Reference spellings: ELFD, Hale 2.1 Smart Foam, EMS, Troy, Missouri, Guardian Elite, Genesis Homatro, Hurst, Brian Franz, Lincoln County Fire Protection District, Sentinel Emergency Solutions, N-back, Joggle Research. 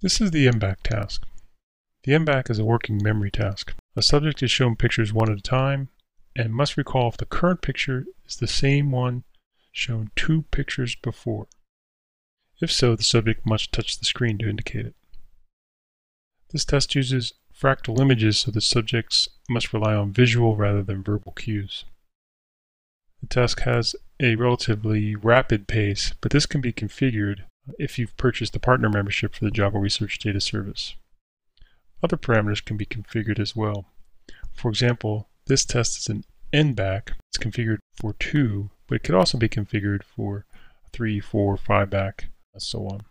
This is the NBack task. The NBack is a working memory task. A subject is shown pictures one at a time and must recall if the current picture is the same one shown two pictures before. If so, the subject must touch the screen to indicate it. This test uses fractal images, so the subjects must rely on visual rather than verbal cues. The task has a relatively rapid pace, but this can be configured if you've purchased the partner membership for the Joggle Research data service. Other parameters can be configured as well. For example, this test is an NBack. It's configured for 2, but it could also be configured for 3, 4, 5 back, and so on.